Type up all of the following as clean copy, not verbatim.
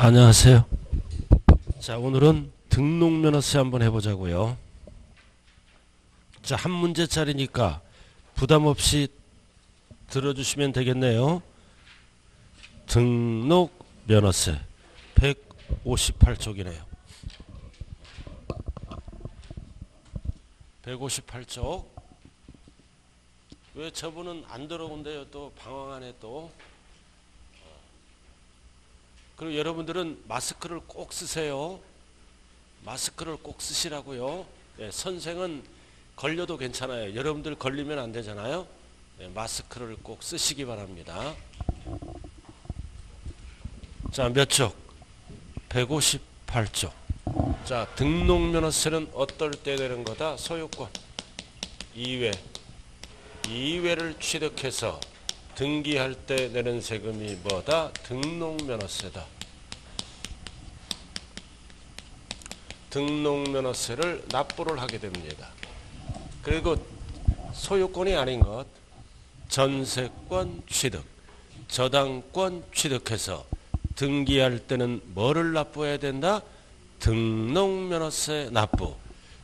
안녕하세요. 자, 오늘은 등록면허세 한번 해보자고요. 자, 한 문제짜리니까 부담없이 들어주시면 되겠네요. 등록면허세 158쪽이네요. 158쪽. 왜 저분은 안 들어온대요? 또 방황하네 또. 그리고 여러분들은 마스크를 꼭 쓰세요. 마스크를 꼭 쓰시라고요. 예, 선생은 걸려도 괜찮아요. 여러분들 걸리면 안 되잖아요. 예, 마스크를 꼭 쓰시기 바랍니다. 자, 몇 쪽? 158쪽. 자, 등록면허세는 어떨 때 되는 거다? 소유권 2회. 2회를 취득해서 등기할 때 내는 세금이 뭐다? 등록면허세다. 등록면허세를 납부를 하게 됩니다. 그리고 소유권이 아닌 것, 전세권 취득, 저당권 취득해서 등기할 때는 뭐를 납부해야 된다? 등록면허세 납부.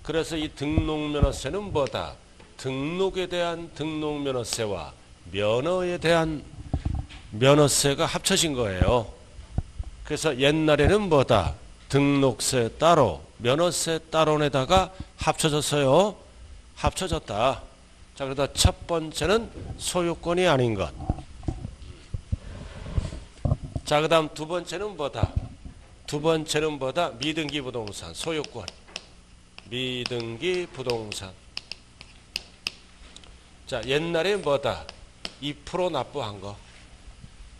그래서 이 등록면허세는 뭐다? 등록에 대한 등록면허세와 면허에 대한 면허세가 합쳐진 거예요. 그래서 옛날에는 뭐다? 등록세 따로, 면허세 따로에다가 합쳐졌어요. 합쳐졌다. 자, 그러다 첫 번째는 소유권이 아닌 것. 자, 그 다음 두 번째는 뭐다? 두 번째는 뭐다? 미등기 부동산, 소유권. 미등기 부동산. 자, 옛날에 뭐다? 2% 납부한 거.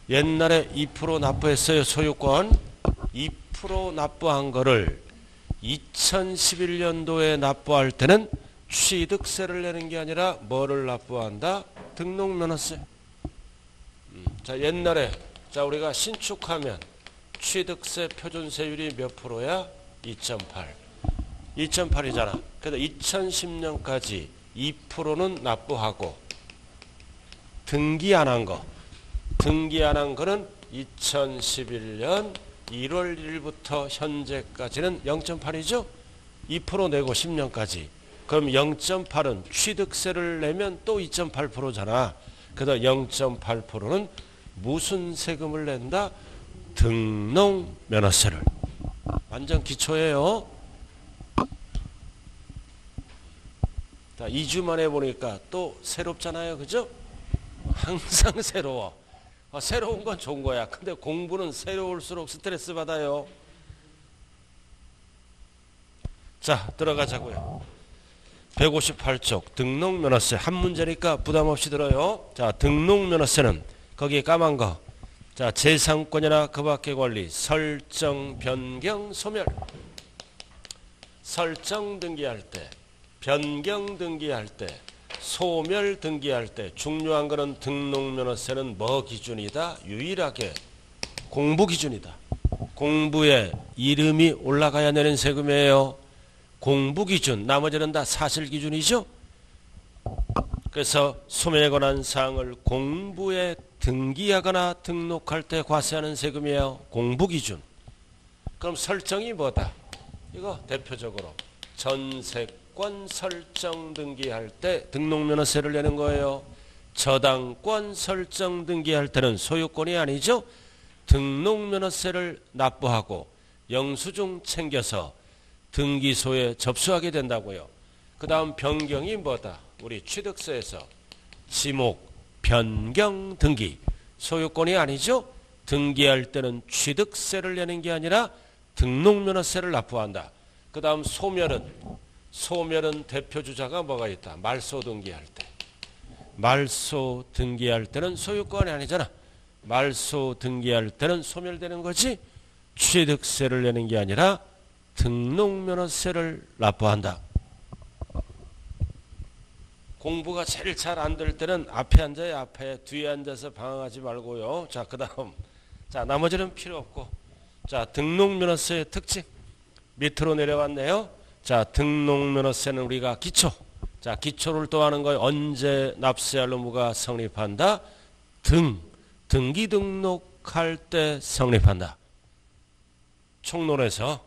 옛날에 2% 납부했어요. 소유권 2% 납부한 거를 2011년도에 납부할 때는 취득세를 내는 게 아니라 뭐를 납부한다? 등록면허세. 자, 옛날에 자 우리가 신축하면 취득세 표준세율이 몇 프로야? 2.8. 2.8이잖아. 그래서 2010년까지 2%는 납부하고 등기 안 한 거. 등기 안 한 거는 2011년 1월 1일부터 현재까지는 0.8이죠? 2% 내고 10년까지. 그럼 0.8은 취득세를 내면 또 2.8%잖아. 그래서 0.8%는 무슨 세금을 낸다? 등록면허세를. 완전 기초예요. 자, 2주 만에 보니까 또 새롭잖아요. 그죠? 항상 새로워. 새로운 건 좋은 거야. 근데 공부는 새로울수록 스트레스 받아요. 자, 들어가자고요. 158쪽 등록면허세 한 문제니까 부담 없이 들어요. 자, 등록면허세는 거기에 까만 거. 자, 재산권이나 그 밖의 권리, 설정, 변경, 소멸. 설정 등기할 때, 변경 등기할 때, 소멸 등기할 때 중요한 거는 등록면허세는 뭐 기준이다? 유일하게 공부 기준이다. 공부에 이름이 올라가야 내는 세금이에요. 공부 기준, 나머지는 다 사실 기준이죠. 그래서 소멸에 관한 사항을 공부에 등기하거나 등록할 때 과세하는 세금이에요. 공부 기준. 그럼 설정이 뭐다? 이거 대표적으로 전세권. 권 설정 등기할 때 등록면허세를 내는 거예요. 저당권 설정 등기할 때는 소유권이 아니죠. 등록면허세를 납부하고 영수증 챙겨서 등기소에 접수하게 된다고요. 그 다음 변경이 뭐다? 우리 취득세에서 지목, 변경 등기. 소유권이 아니죠. 등기할 때는 취득세를 내는 게 아니라 등록면허세를 납부한다. 그 다음 소멸은. 소멸은 대표주자가 뭐가 있다? 말소 등기할 때. 말소 등기할 때는 소유권이 아니잖아. 말소 등기할 때는 소멸되는 거지. 취득세를 내는 게 아니라 등록면허세를 납부한다. 공부가 제일 잘 안 될 때는 앞에 앉아요. 앞에. 뒤에 앉아서 방황하지 말고요. 자, 그 다음. 자, 나머지는 필요 없고. 자, 등록면허세의 특징. 밑으로 내려왔네요. 자, 등록면허세는 우리가 기초. 자, 기초를 또 하는 거예요. 언제 납세할 의무가 성립한다? 등기 등록할 때 성립한다. 총론에서.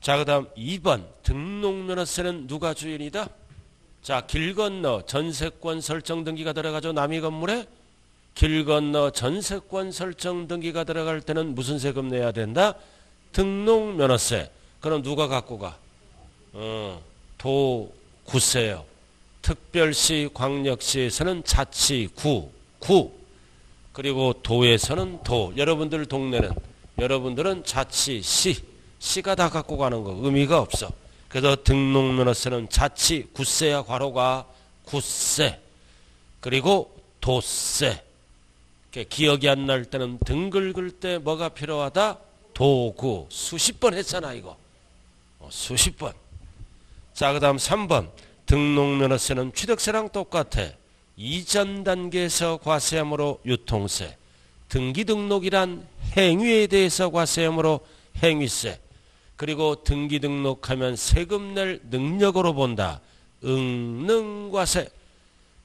자, 그 다음 2번 등록면허세는 누가 주인이다? 자, 길 건너 전세권 설정 등기가 들어가죠. 남의 건물에 길 건너 전세권 설정 등기가 들어갈 때는 무슨 세금 내야 된다? 등록면허세. 그럼 누가 갖고 가? 도구세요. 특별시 광역시에서는 자치구, 구. 그리고 도에서는 도. 여러분들 동네는, 여러분들은 자치시, 시가 다 갖고 가는 거 의미가 없어. 그래서 등록면허세는 자치구세야. 괄호가 구세. 그리고 도세. 기억이 안 날 때는 등 긁을 때 뭐가 필요하다? 도구. 수십 번 했잖아 이거. 수십 번. 자, 그 다음 3번 등록면허세는 취득세랑 똑같아. 이전 단계에서 과세함으로 유통세. 등기 등록이란 행위에 대해서 과세함으로 행위세. 그리고 등기 등록하면 세금 낼 능력으로 본다. 응능과세.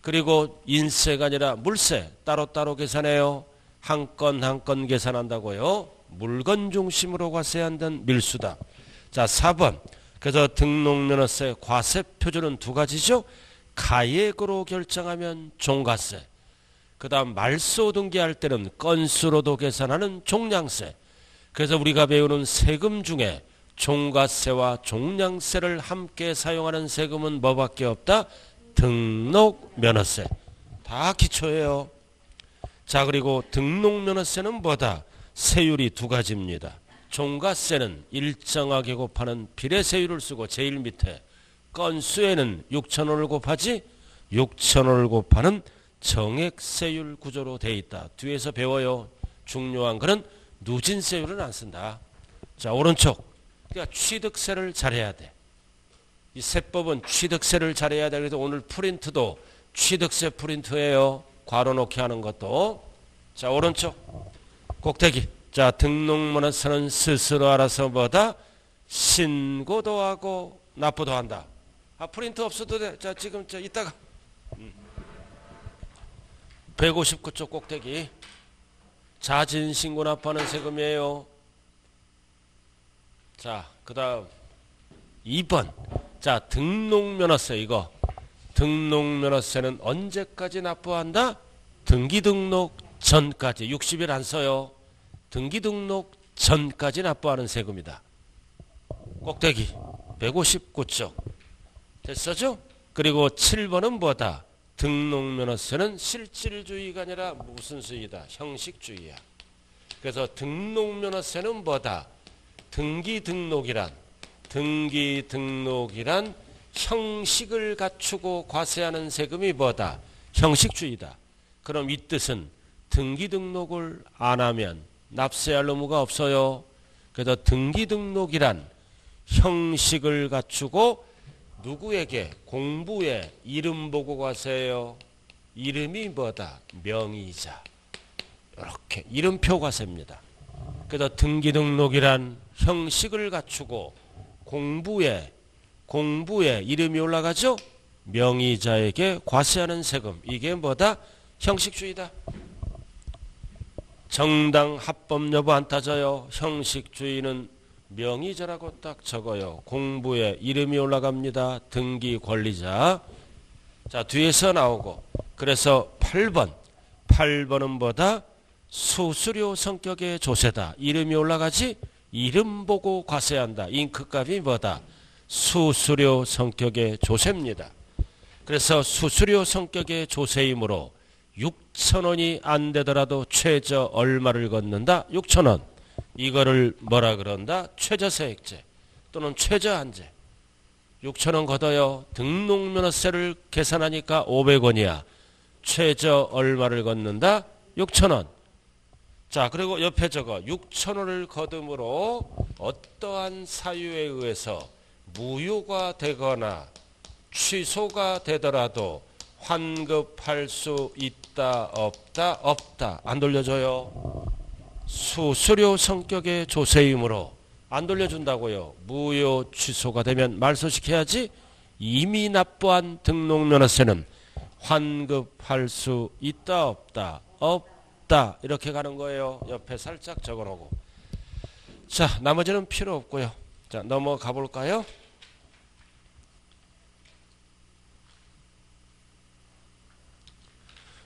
그리고 인세가 아니라 물세. 따로따로 계산해요. 한 건 한 건 계산한다고요. 물건 중심으로 과세한다는 밀수다. 자, 4번. 그래서 등록면허세 과세 표준은 두 가지죠. 가액으로 결정하면 종가세. 그 다음 말소 등기할 때는 건수로도 계산하는 종량세. 그래서 우리가 배우는 세금 중에 종가세와 종량세를 함께 사용하는 세금은 뭐밖에 없다? 등록면허세. 다 기초예요. 자, 그리고 등록면허세는 뭐다? 세율이 두 가지입니다. 종가세는 일정하게 곱하는 비례세율을 쓰고 제일 밑에 건수에는 6,000원을 곱하지 6,000원을 곱하는 정액세율 구조로 돼 있다. 뒤에서 배워요. 중요한 거는 누진세율은 안 쓴다. 자, 오른쪽. 그러니까 취득세를 잘해야 돼. 이 세법은 취득세를 잘해야 돼. 그래서 오늘 프린트도 취득세 프린트예요. 괄호 놓기 하는 것도. 자, 오른쪽. 꼭대기. 자, 등록면허세는 스스로 알아서 뭐다? 신고도 하고 납부도 한다. 아, 프린트 없어도 돼. 자, 지금, 자, 이따가. 159쪽 꼭대기. 자진신고 납부하는 세금이에요. 자, 그 다음. 2번. 자, 등록면허세, 이거. 등록면허세는 언제까지 납부한다? 등기등록 전까지. 60일 안 써요. 등기등록 전까지 납부하는 세금이다. 꼭대기. 159쪽. 됐어죠? 그리고 7번은 뭐다? 등록면허세는 실질주의가 아니라 무슨 수의다? 형식주의야. 그래서 등록면허세는 뭐다? 등기등록이란 형식을 갖추고 과세하는 세금이 뭐다? 형식주의다. 그럼 이 뜻은 등기등록을 안 하면 납세할 의무가 없어요. 그래서 등기등록이란 형식을 갖추고 누구에게? 공부에 이름 보고 과세예요. 이름이 뭐다? 명의자. 이렇게 이름표 과세입니다. 그래서 등기등록이란 형식을 갖추고 공부에 이름이 올라가죠. 명의자에게 과세하는 세금. 이게 뭐다? 형식주의다. 정당 합법 여부 안 따져요. 형식주의는 명의자라고 딱 적어요. 공부에 이름이 올라갑니다. 등기 권리자. 자, 뒤에서 나오고. 그래서 8번. 8번은 뭐다? 수수료 성격의 조세다. 이름이 올라가지? 이름 보고 과세한다. 잉크값이 뭐다? 수수료 성격의 조세입니다. 그래서 수수료 성격의 조세이므로 6,000원이 안 되더라도 최저 얼마를 걷는다? 6,000원. 이거를 뭐라 그런다? 최저세액제 또는 최저한제. 6,000원 걷어요. 등록면허세를 계산하니까 500원이야. 최저 얼마를 걷는다? 6,000원. 자, 그리고 옆에 적어. 6,000원을 거둠으로 어떠한 사유에 의해서 무효가 되거나 취소가 되더라도 환급할 수 있다, 없다? 없다. 안 돌려줘요. 수수료 성격의 조세이므로 안 돌려준다고요. 무효 취소가 되면 말소시켜야지. 이미 납부한 등록면허세는 환급할 수 있다, 없다? 없다. 이렇게 가는 거예요. 옆에 살짝 적어놓고. 자, 나머지는 필요 없고요. 자, 넘어가 볼까요?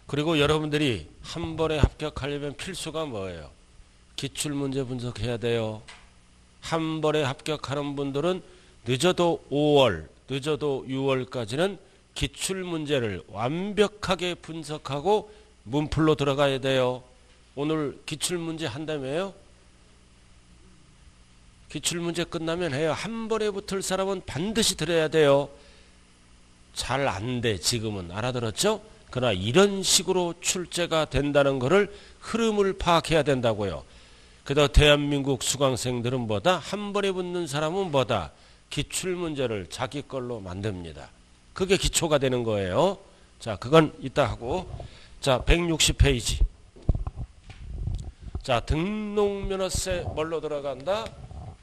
그리고 여러분들이 한 번에 합격하려면 필수가 뭐예요? 기출문제 분석해야 돼요. 한 번에 합격하는 분들은 늦어도 5월, 늦어도 6월까지는 기출문제를 완벽하게 분석하고 문풀로 들어가야 돼요. 오늘 기출문제 한다며요? 기출문제 끝나면 해요. 한 번에 붙을 사람은 반드시 들어야 돼요. 잘 안 돼, 지금은. 알아들었죠? 그러나 이런 식으로 출제가 된다는 것을 흐름을 파악해야 된다고요. 그래서 대한민국 수강생들은 뭐다? 한 번에 붙는 사람은 뭐다? 기출문제를 자기 걸로 만듭니다. 그게 기초가 되는 거예요. 자, 그건 이따 하고. 자, 160페이지. 자, 등록면허세 뭘로 들어간다?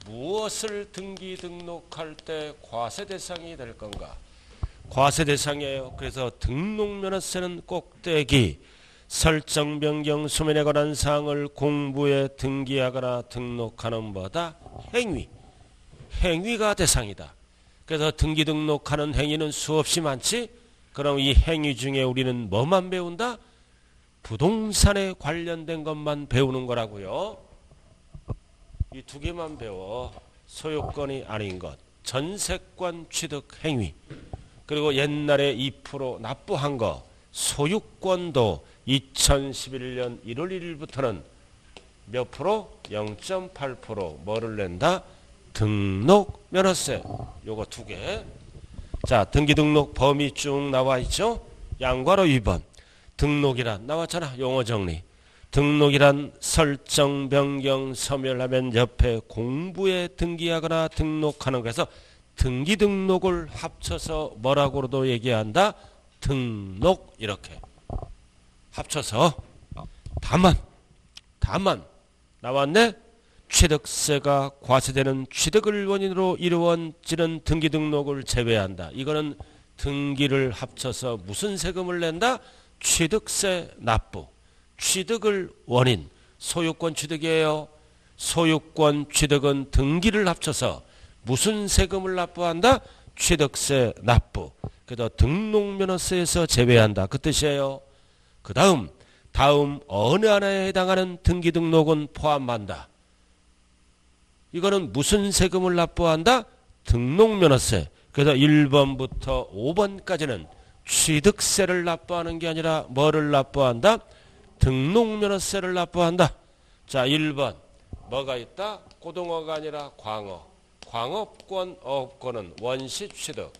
무엇을 등기 등록할 때 과세 대상이 될 건가? 과세 대상이에요. 그래서 등록면허세는 꼭대기 설정 변경 소멸에 관한 사항을 공부에 등기하거나 등록하는 바다 행위, 행위가 대상이다. 그래서 등기 등록하는 행위는 수없이 많지. 그럼 이 행위 중에 우리는 뭐만 배운다? 부동산에 관련된 것만 배우는 거라고요. 이 두 개만 배워. 소유권이 아닌 것, 전세권 취득 행위. 그리고 옛날에 2% 납부한 거, 소유권도 2011년 1월 1일부터는 몇 프로? 0.8% 뭐를 낸다? 등록 면허세. 요거 두 개. 자, 등기 등록 범위 쭉 나와 있죠? 양괄호 2번. 등록이란 나왔잖아. 용어 정리. 등록이란 설정 변경 소멸하면 옆에 공부에 등기하거나 등록하는 거에서 등기 등록을 합쳐서 뭐라고도 얘기한다? 등록. 이렇게 합쳐서. 다만 나왔네. 취득세가 과세되는 취득을 원인으로 이루어지는 등기 등록을 제외한다. 이거는 등기를 합쳐서 무슨 세금을 낸다? 취득세 납부. 취득을 원인, 소유권 취득이에요. 소유권 취득은 등기를 합쳐서 무슨 세금을 납부한다? 취득세 납부. 그래서 등록면허세에서 제외한다. 그 뜻이에요. 그 다음 어느 하나에 해당하는 등기 등록은 포함한다. 이거는 무슨 세금을 납부한다? 등록면허세. 그래서 1번부터 5번까지는 취득세를 납부하는 게 아니라 뭐를 납부한다? 등록면허세를 납부한다. 자, 1번. 뭐가 있다? 고등어가 아니라 광어. 광업권, 어업권은 원시 취득.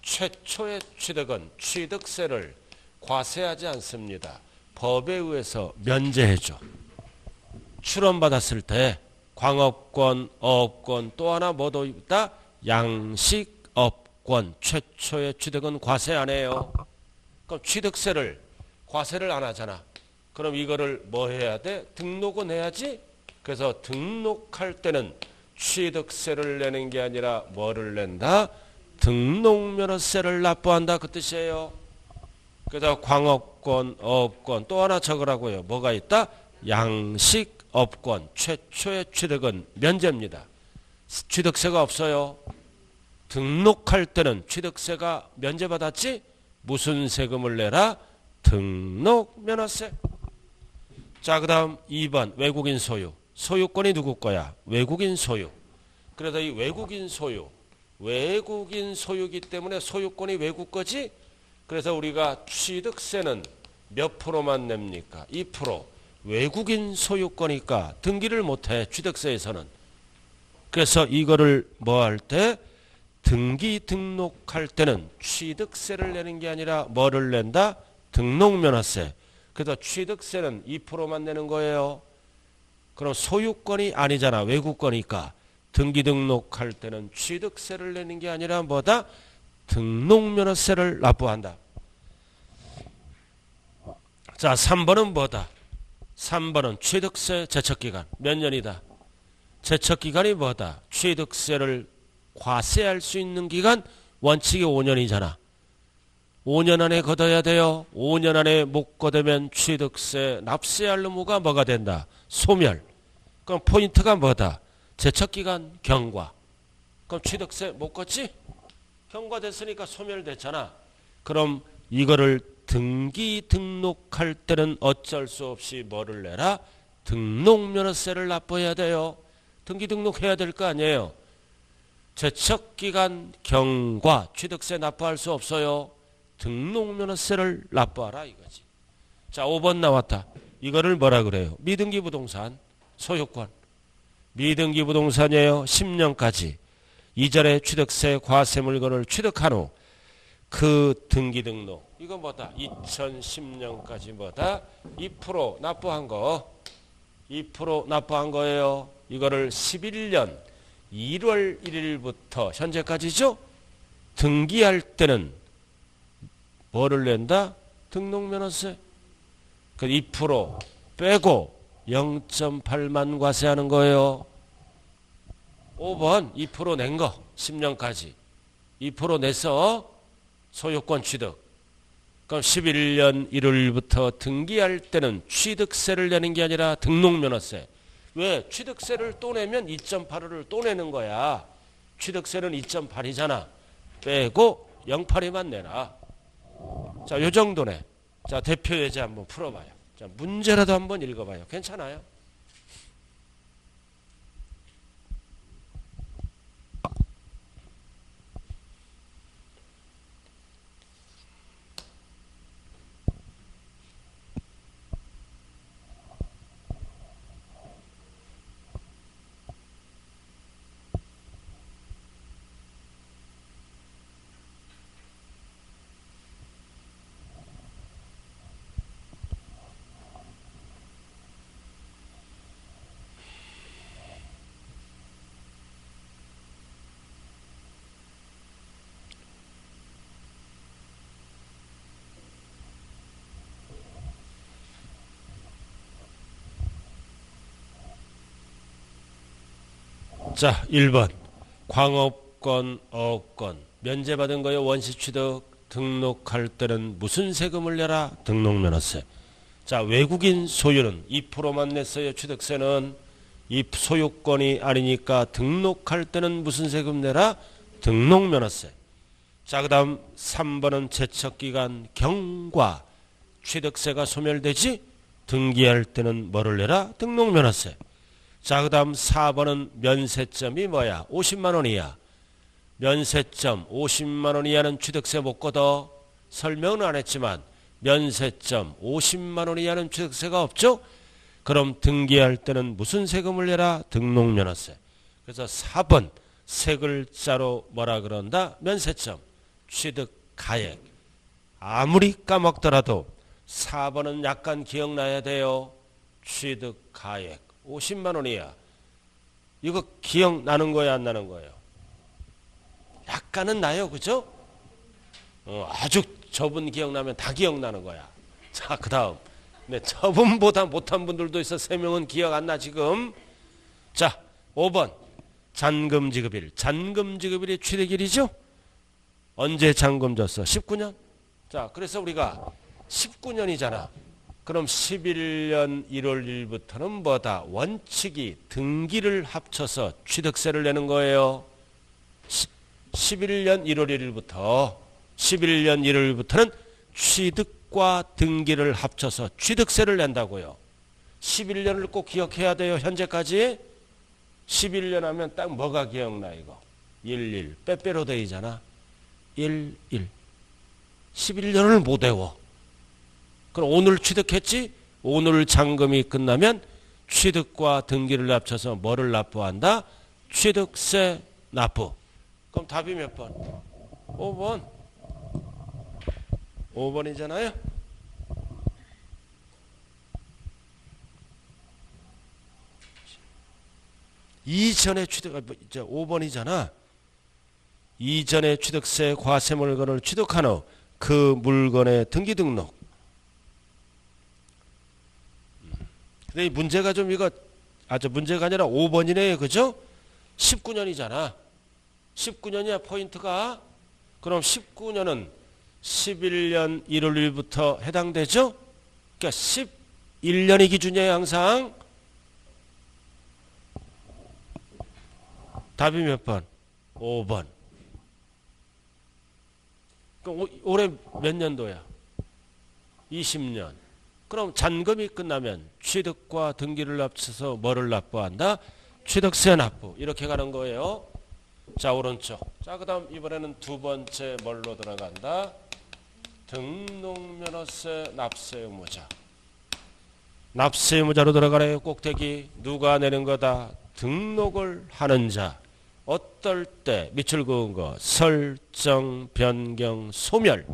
최초의 취득은 취득세를 과세하지 않습니다. 법에 의해서 면제해줘. 출원받았을 때 광업권, 어업권, 또 하나 뭐도 있다? 양식업권. 최초의 취득은 과세 안 해요. 그럼 취득세를 과세를 안 하잖아. 그럼 이거를 뭐 해야 돼? 등록은 해야지. 그래서 등록할 때는 취득세를 내는 게 아니라 뭐를 낸다? 등록면허세를 납부한다. 그 뜻이에요. 그래서 광업권, 어업권, 또 하나 적으라고요. 뭐가 있다? 양식업권. 최초의 취득은 면제입니다. 취득세가 없어요. 등록할 때는 취득세가 면제받았지? 무슨 세금을 내라? 등록면허세. 자, 그 다음 2번. 외국인 소유. 소유권이 누구 거야? 외국인 소유. 그래서 이 외국인 소유이기 때문에 소유권이 외국 거지? 그래서 우리가 취득세는 몇 프로만 냅니까? 2%. 외국인 소유권이니까 등기를 못해, 취득세에서는. 그래서 이거를 뭐 할 때? 등기 등록할 때는 취득세를 내는 게 아니라 뭐를 낸다? 등록면허세. 그래서 취득세는 2%만 내는 거예요. 그럼 소유권이 아니잖아. 외국거니까. 등기 등록할 때는 취득세를 내는 게 아니라 뭐다? 등록면허세를 납부한다. 자, 3번은 뭐다? 3번은 취득세 제척기간. 몇 년이다? 제척기간이 뭐다? 취득세를 과세할 수 있는 기간 원칙이 5년이잖아. 5년 안에 거둬야 돼요. 5년 안에 못 거두면 취득세 납세할 의무가 뭐가 된다? 소멸. 그럼 포인트가 뭐다? 제척기간 경과. 그럼 취득세 못 걷지? 경과됐으니까 소멸됐잖아. 그럼 이거를 등기 등록할 때는 어쩔 수 없이 뭐를 내라? 등록면허세를 납부해야 돼요. 등기 등록해야 될 거 아니에요. 제척기간 경과 취득세 납부할 수 없어요. 등록면허세를 납부하라 이거지. 자, 5번 나왔다. 이거를 뭐라 그래요? 미등기 부동산 소유권. 미등기 부동산이에요. 10년까지 이전에 취득세 과세 물건을 취득한 후 그 등기 등록. 이건 뭐다? 2010년까지 뭐다? 2% 납부한 거. 2% 납부한 거예요. 이거를 11년 1월 1일부터 현재까지죠. 등기할 때는 뭐를 낸다? 등록면허세. 그 2% 빼고 0.8만 과세하는 거예요. 5번 2% 낸 거. 10년까지 2% 내서 소유권 취득. 그럼 11년 1월부터 등기할 때는 취득세를 내는 게 아니라 등록면허세. 왜? 취득세를 또 내면 2.85를 또 내는 거야. 취득세는 2.8이잖아. 빼고 0.82만 내라. 자, 요 정도네. 자, 대표 예제 한번 풀어봐요. 자, 문제라도 한번 읽어봐요. 괜찮아요? 자, 1번 광업권, 어업권 면제받은 거요. 원시취득 등록할 때는 무슨 세금을 내라? 등록면허세. 자, 외국인 소유는 2%만 냈어요. 취득세는 이 소유권이 아니니까 등록할 때는 무슨 세금 내라? 등록면허세. 자, 그 다음 3번은 제척기간 경과 취득세가 소멸되지 등기할 때는 뭐를 내라? 등록면허세. 자, 그 다음 4번은 면세점이 뭐야? 50만원 이하. 면세점 50만원 이하는 취득세 못 걷어. 설명은 안 했지만 면세점 50만원 이하는 취득세가 없죠? 그럼 등기할 때는 무슨 세금을 내라? 등록면허세. 그래서 4번 세 글자로 뭐라 그런다? 면세점 취득가액. 아무리 까먹더라도 4번은 약간 기억나야 돼요. 취득가액 50만원 이야. 이거 기억나는 거예요, 안 나는 거예요? 약간은 나요, 그죠? 아주 저분 기억나면 다 기억나는 거야. 자, 그 다음. 네, 저분보다 못한 분들도 있어. 3명은 기억 안 나, 지금. 자, 5번. 잔금지급일. 잔금지급일이 취득일이죠? 언제 잔금 졌어? 19년? 자, 그래서 우리가 19년이잖아. 그럼 11년 1월 1일부터는 뭐다? 원칙이 등기를 합쳐서 취득세를 내는 거예요. 11년 1월 1일부터 11년 1월부터는 취득과 등기를 합쳐서 취득세를 낸다고요. 11년을 꼭 기억해야 돼요. 현재까지 11년 하면 딱 뭐가 기억나 이거? 11 빼빼로 데이잖아. 11 11년을 못 외워. 그럼 오늘 취득했지? 오늘 잔금이 끝나면 취득과 등기를 합쳐서 뭐를 납부한다? 취득세 납부. 그럼 답이 몇 번? 5번. 5번이잖아요. 이전에 취득, 5번이잖아. 이전에 취득세 과세 물건을 취득한 후 그 물건의 등기 등록. 근데 이 문제가 좀 이거 아주 문제가 아니라 5번이네. 그죠? 19년이잖아. 19년이야 포인트가. 그럼 19년은 11년 1월 1일부터 해당되죠? 그러니까 11년이 기준이에요 항상. 답이 몇 번? 5번. 그럼 올해 몇 년도야? 20년. 그럼 잔금이 끝나면 취득과 등기를 합쳐서 뭐를 납부한다? 취득세 납부. 이렇게 가는 거예요. 자, 오른쪽. 자, 그 다음 이번에는 두 번째 뭘로 들어간다? 등록면허세 납세 의무자. 납세 의무자로 들어가래요. 꼭대기. 누가 내는 거다? 등록을 하는 자. 어떨 때? 밑줄 그은 거. 설정, 변경, 소멸.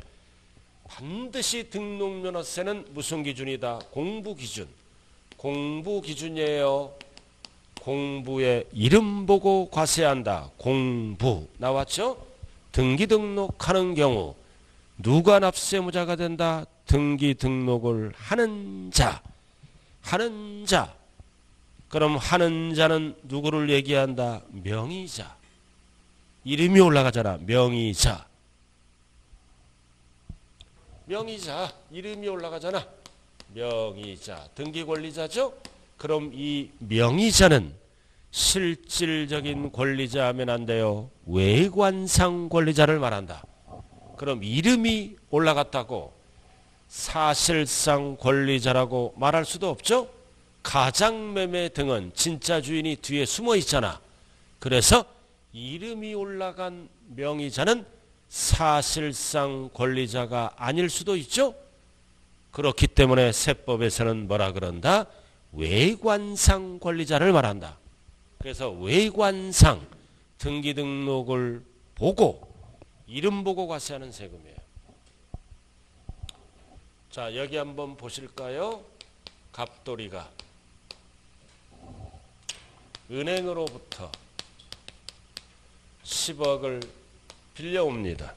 반드시 등록면허세는 무슨 기준이다? 공부 기준. 공부 기준이에요. 공부의 이름 보고 과세한다. 공부. 나왔죠? 등기 등록하는 경우 누가 납세 의무자가 된다? 등기 등록을 하는 자. 하는 자. 그럼 하는 자는 누구를 얘기한다? 명의자. 이름이 올라가잖아. 명의자. 명의자. 이름이 올라가잖아. 명의자. 등기권리자죠? 그럼 이 명의자는 실질적인 권리자 하면 안 돼요. 외관상 권리자를 말한다. 그럼 이름이 올라갔다고 사실상 권리자라고 말할 수도 없죠. 가장매매 등은 진짜 주인이 뒤에 숨어 있잖아. 그래서 이름이 올라간 명의자는 사실상 권리자가 아닐 수도 있죠. 그렇기 때문에 세법에서는 뭐라 그런다? 외관상 권리자를 말한다. 그래서 외관상 등기 등록을 보고 이름 보고 과세하는 세금이에요. 자, 여기 한번 보실까요? 갑돌이가 은행으로부터 10억을 빌려옵니다.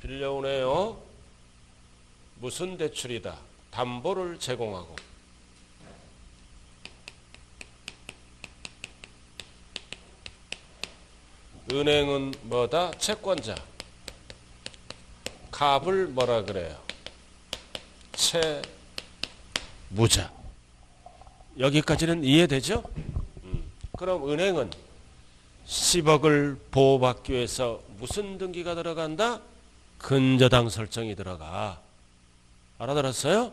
빌려오네요. 무슨 대출이다? 담보를 제공하고. 은행은 뭐다? 채권자. 갑을 뭐라 그래요? 채무자. 여기까지는 이해되죠? 그럼 은행은 10억을 보호받기 위해서 무슨 등기가 들어간다? 근저당 설정이 들어가. 알아들었어요?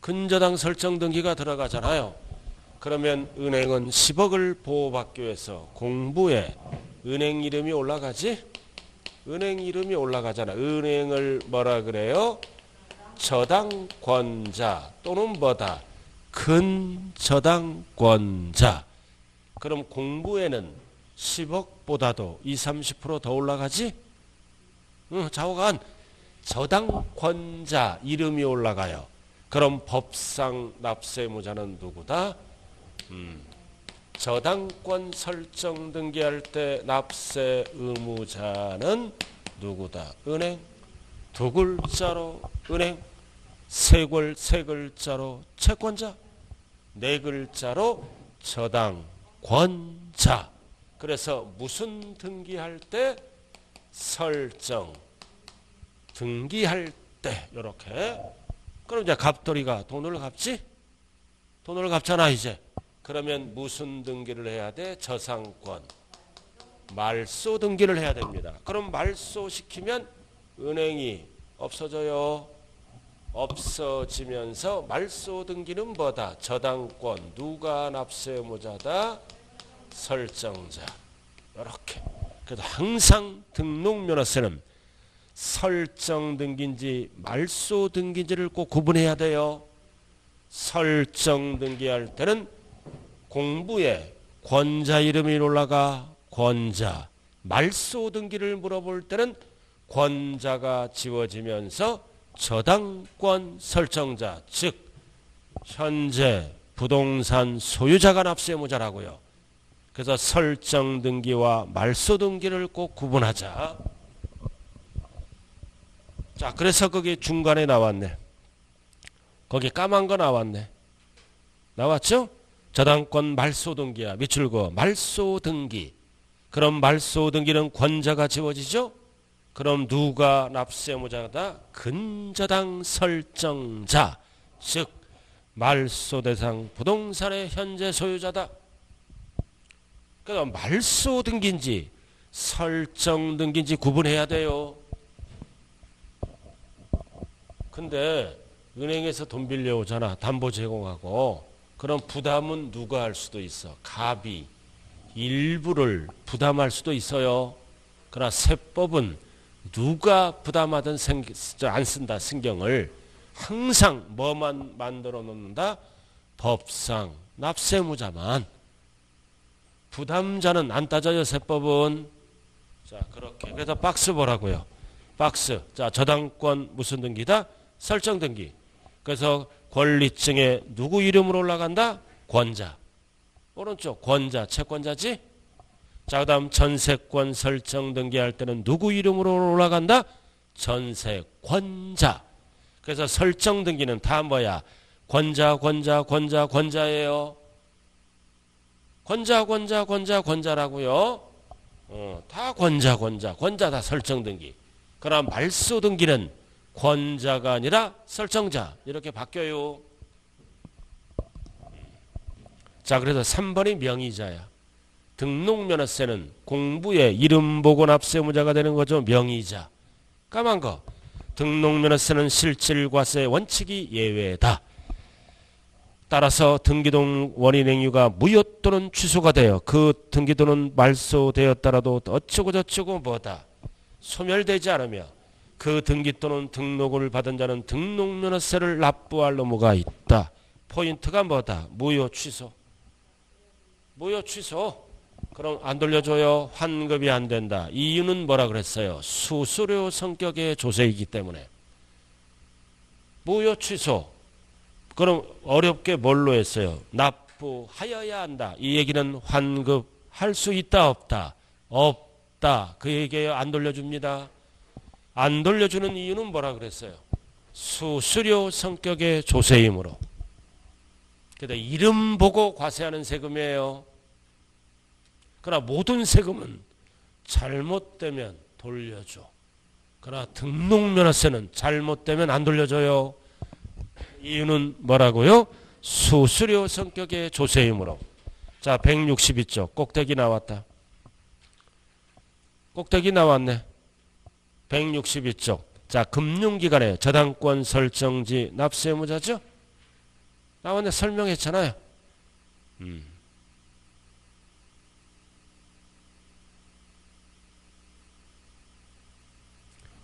근저당 설정 등기가 들어가잖아요. 그러면 은행은 10억을 보호받기 위해서 공부에 은행 이름이 올라가지? 은행 이름이 올라가잖아. 은행을 뭐라 그래요? 저당권자 또는 뭐다? 근저당권자. 그럼 공부에는 10억보다도 20, 30% 더 올라가지? 응, 좌우간 저당권자 이름이 올라가요. 그럼 법상 납세 의무자는 누구다? 저당권 설정 등기할 때 납세 의무자는 누구다? 은행. 두 글자로 은행. 세 글자로 채권자. 네 글자로 저당권자. 그래서 무슨 등기할 때? 설정 등기할 때. 요렇게. 그럼 이제 갑돌이가 돈을 갚지? 돈을 갚잖아 이제. 그러면 무슨 등기를 해야 돼? 저상권. 말소 등기를 해야 됩니다. 그럼 말소시키면 은행이 없어져요. 없어지면서 말소 등기는 뭐다? 저당권. 누가 납세 의무자다? 설정자. 이렇게. 그래서 항상 등록면허세는 설정 등기인지 말소 등기인지를 꼭 구분해야 돼요. 설정 등기할 때는 공부에 권자 이름이 올라가. 권자. 말소 등기를 물어볼 때는 권자가 지워지면서 저당권 설정자, 즉 현재 부동산 소유자가 납세 의무자라고요. 그래서 설정 등기와 말소 등기를 꼭 구분하자. 자, 그래서 거기 중간에 나왔네. 거기 까만 거 나왔네. 나왔죠? 저당권 말소 등기야. 밑줄 그어. 말소 등기. 그럼 말소 등기는 권자가 지워지죠? 그럼 누가 납세 의무자다? 근저당 설정자. 즉 말소 대상 부동산의 현재 소유자다. 그러니까 말소 등기인지 설정 등기인지 구분해야 돼요. 근데 은행에서 돈 빌려오잖아. 담보 제공하고. 그럼 부담은 누가 할 수도 있어. 갑이 일부를 부담할 수도 있어요. 그러나 세법은 누가 부담하든 안 쓴다. 신경을 항상 뭐만 만들어 놓는다. 법상 납세무자만. 부담자는 안 따져요. 세법은. 자, 그렇게. 그래서 박스 보라고요. 박스. 자, 저당권 무슨 등기다? 설정 등기. 그래서 권리증에 누구 이름으로 올라간다? 권자. 오른쪽 권자, 채권자지? 자, 그 다음 전세권 설정 등기할 때는 누구 이름으로 올라간다? 전세권자. 그래서 설정 등기는 다 뭐야? 권자, 권자, 권자, 권자예요. 권자, 권자, 권자, 권자라고요. 다 권자, 권자, 권자 다 설정 등기. 그러나 말소 등기는 권자가 아니라 설정자. 이렇게 바뀌어요. 자, 그래서 3번이 명의자야. 등록면허세는 공부에 이름 보고 납세무자가 되는 거죠. 명의자. 까만 거. 등록면허세는 실질과세 원칙이 예외다. 따라서 등기동 원인행위가 무효 또는 취소가 돼요. 그 등기도는 말소되었더라도 어쩌고저쩌고 뭐다. 소멸되지 않으며 그 등기 또는 등록을 받은 자는 등록면허세를 납부할 의무가 있다. 포인트가 뭐다? 무효 취소. 무효 취소. 그럼 안 돌려줘요. 환급이 안 된다. 이유는 뭐라 그랬어요? 수수료 성격의 조세이기 때문에. 무효 취소. 그럼 어렵게 뭘로 했어요? 납부하여야 한다. 이 얘기는 환급할 수 있다 없다? 없다. 그 얘기예요. 안 돌려줍니다. 안 돌려주는 이유는 뭐라 그랬어요? 수수료 성격의 조세이므로. 그래서 이름 보고 과세하는 세금이에요. 그러나 모든 세금은 잘못되면 돌려줘. 그러나 등록면허세는 잘못되면 안 돌려줘요. 이유는 뭐라고요? 수수료 성격의 조세이므로. 자, 162쪽 꼭대기 나왔다. 꼭대기 나왔네. 162쪽. 자, 금융기관의 저당권 설정지 납세의무자죠? 나왔네. 설명했잖아요.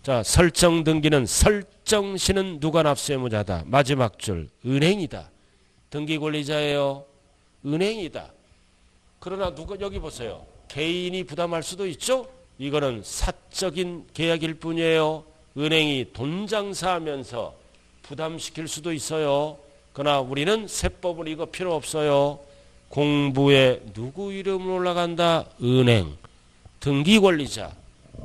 자, 설정 등기는 설정시는 누가 납세의무자다. 마지막 줄. 은행이다. 등기권리자예요. 은행이다. 그러나 누가 여기 보세요. 개인이 부담할 수도 있죠? 이거는 사적인 계약일 뿐이에요. 은행이 돈 장사하면서 부담시킬 수도 있어요. 그러나 우리는 세법은 이거 필요 없어요. 공부에 누구 이름으로 올라간다? 은행. 등기권리자.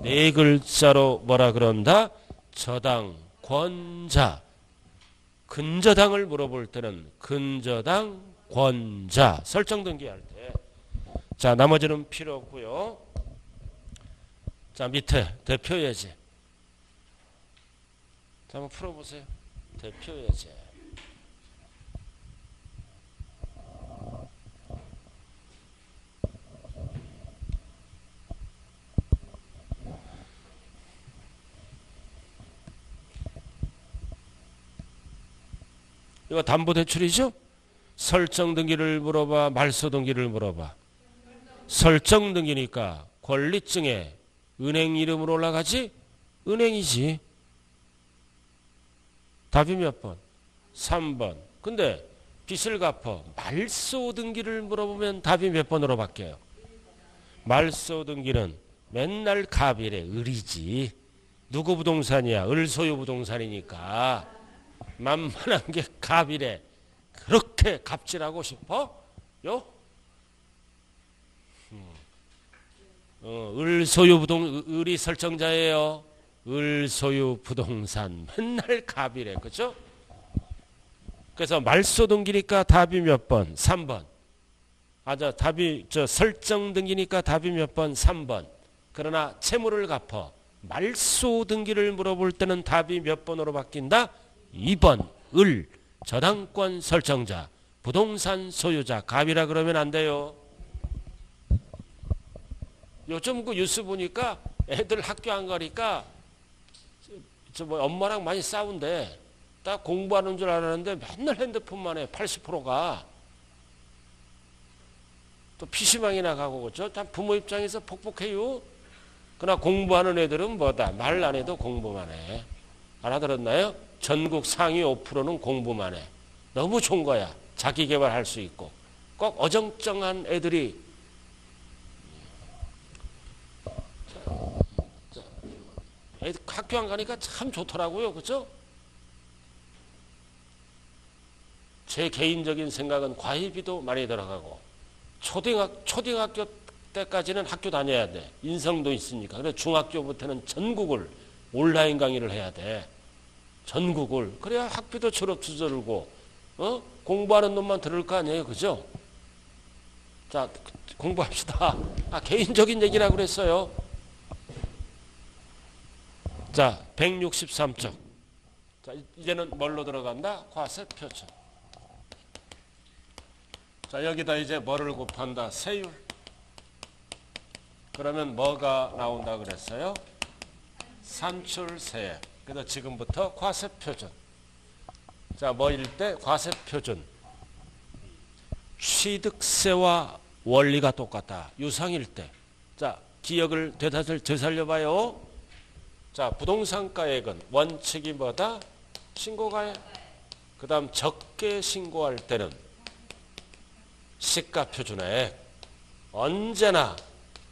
네 글자로 뭐라 그런다? 저당권자. 근저당을 물어볼 때는 근저당권자. 설정등기할 때. 자, 나머지는 필요 없고요. 자, 밑에 대표 예제. 자, 한번 풀어보세요. 대표 예제. 이거 담보대출이죠? 설정등기를 물어봐. 말소등기를 물어봐. 설정등기니까 권리증에 은행 이름으로 올라가지? 은행이지. 답이 몇 번? 3번. 근데 빚을 갚아. 말소등기를 물어보면 답이 몇 번으로 바뀌어요? 말소등기는 맨날 갑이래. 을이지. 누구 부동산이야? 을소유 부동산이니까. 만만한 게 갑이래. 그렇게 갑질하고 싶어? 요? 을이 설정자예요. 을소유 부동산. 맨날 갑이래. 그렇죠? 그래서 말소등기니까 답이 몇 번? 3번. 아, 답이 설정등기니까 답이 몇 번? 3번. 그러나 채무를 갚아. 말소등기를 물어볼 때는 답이 몇 번으로 바뀐다? 2번. 을. 저당권 설정자. 부동산 소유자. 갑이라 그러면 안 돼요. 요즘 그 뉴스 보니까 애들 학교 안 가니까 엄마랑 많이 싸운대. 딱 공부하는 줄 알았는데 맨날 핸드폰만 해. 80%가. 또 PC방이나 가고 그렇죠. 참 부모 입장에서 복복해요. 그러나 공부하는 애들은 뭐다. 말 안 해도 공부만 해. 알아들었나요? 전국 상위 5%는 공부만 해. 너무 좋은 거야. 자기 개발할 수 있고. 꼭 어정쩡한 애들이. 애들 학교 안 가니까 참 좋더라고요. 그렇죠? 제 개인적인 생각은 과외비도 많이 들어가고 초등학교 때까지는 학교 다녀야 돼. 인성도 있으니까. 그래서 중학교부터는 전국을 온라인 강의를 해야 돼. 전국을. 그래야 학비도 졸업도 들고 공부하는 놈만 들을 거 아니에요. 그죠? 자, 공부합시다. 아, 개인적인 얘기라고 그랬어요. 자, 163쪽. 자, 이제는 뭘로 들어간다? 과세표죠. 자, 여기다 이제 뭐를 곱한다? 세율. 그러면 뭐가 나온다 그랬어요? 산출세. 그래서 지금부터 과세표준. 자, 뭐일 때? 과세표준. 취득세와 원리가 똑같다. 유상일 때. 자, 기억을 되살려봐요. 자, 부동산가액은 원칙이 뭐다? 신고가액. 그 다음 적게 신고할 때는 시가표준액. 언제나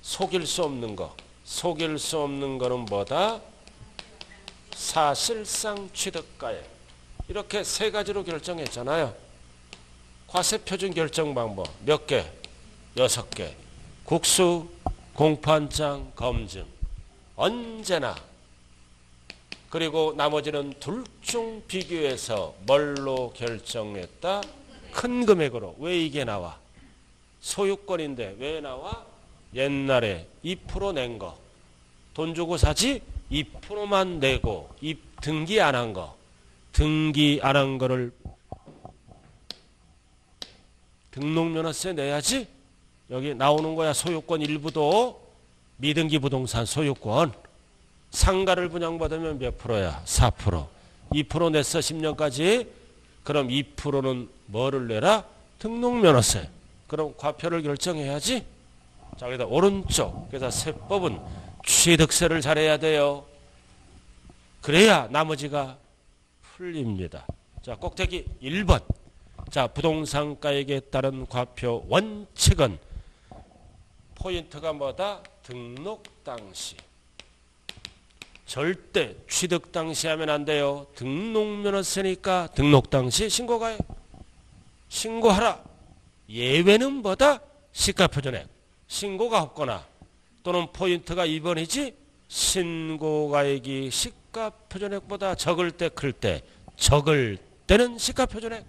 속일 수 없는 거. 속일 수 없는 거는 뭐다? 사실상 취득가액. 이렇게 세 가지로 결정했잖아요. 과세표준 결정 방법 몇 개? 6개. 국수, 공판장, 검증. 언제나. 그리고 나머지는 둘 중 비교해서 뭘로 결정했다? 큰 금액으로. 왜 이게 나와? 소유권인데 왜 나와? 옛날에 2% 낸 거. 돈 주고 사지? 2%만 내고 등기 안 한 거. 등기 안 한 거를 등록면허세 내야지? 여기 나오는 거야. 소유권 일부도. 미등기 부동산 소유권. 상가를 분양받으면 몇 프로야? 4%. 2% 냈어 10년까지. 그럼 2%는 뭐를 내라? 등록면허세. 그럼 과표를 결정해야지. 자, 여기다 오른쪽. 그래서 세법은 취득세를 잘해야 돼요. 그래야 나머지가 풀립니다. 자, 꼭대기 1번. 자, 부동산가액에 따른 과표 원칙은 포인트가 뭐다? 등록 당시. 절대 취득 당시 하면 안 돼요. 등록면허세니까 등록 당시 신고가액. 신고하라. 예외는 뭐다? 시가표준액. 신고가 없거나 또는 포인트가 2번이지 신고가액이 시가표준액보다 적을 때 클 때. 적을 때는 시가표준액.